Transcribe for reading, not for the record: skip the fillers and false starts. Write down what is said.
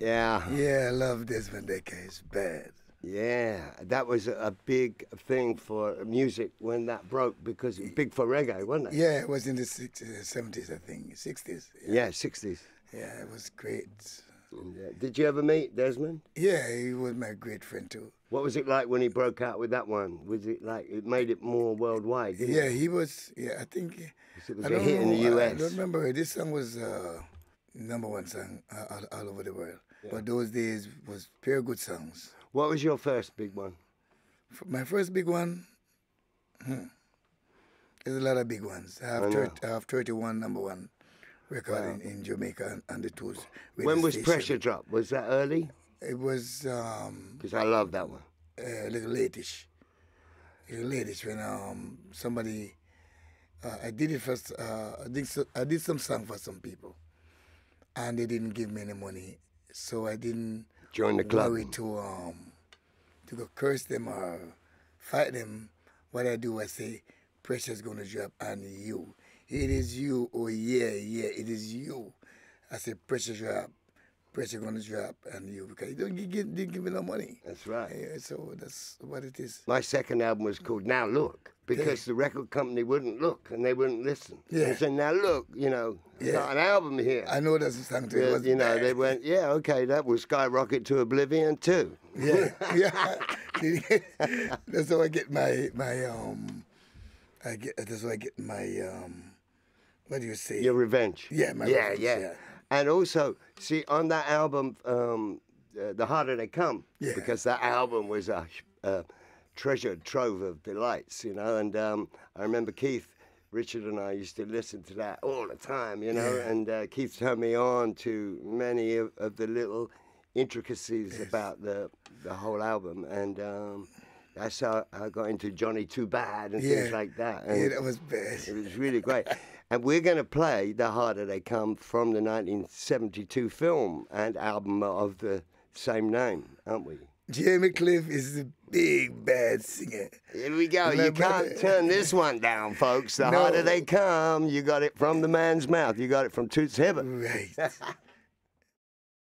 Yeah. Yeah, I love Desmond Dekker. It's bad. Yeah, that was a big thing for music when that broke, because it was big for reggae, wasn't it? Yeah, it was in the 70s, I think, 60s. Yeah, 60s. Yeah, it was great. Yeah. Did you ever meet Desmond? Yeah, he was my great friend too. What was it like when he broke out with that one? Was it like it made it more worldwide? Yeah, he was. Yeah, I think it was a hit in the US. I don't remember. This song was number one song all over the world. Yeah. But those days was pure good songs. What was your first big one? My first big one? There's a lot of big ones. I have 31 number one recording in Jamaica and the Toots. When was Pressure Drop? Was that early? It was... Because I love that one. A little late-ish. A little late-ish when somebody... I did it first. I did some song for some people. And they didn't give me any money. So I didn't... Join the club. Worry to go curse them or fight them. What I do, I say, pressure's going to drop on you. It is you. Oh, yeah, yeah, it is you. I say, pressure drop. Pressure going to drop on you because you didn't give me no money. That's right. Yeah, so that's what it is. My second album was called Now Look, because the record company wouldn't look and they wouldn't listen. Yeah. They said, now look, you know, got an album here. I know that's a song too. Yeah, you know, they went, yeah, okay, that will skyrocket to oblivion too. Yeah, yeah. That's how I get my what do you say? Your revenge. Yeah, my revenge. Yeah. And also, see, on that album, The Harder They Come, because that album was a treasure trove of delights, you know, and I remember Keith Richard and I used to listen to that all the time, you know, and Keith turned me on to many of the little intricacies about the whole album, and that's how I got into Johnny Too Bad and things like that. And that was bad. It was really great. And we're going to play The Harder They Come from the 1972 film and album of the same name, aren't we? Jimmy Cliff is a big, bad singer. Here we go. You can't turn this one down, folks. The Harder They Come, you got it from the man's mouth. You got it from Toots Hibbert. Right.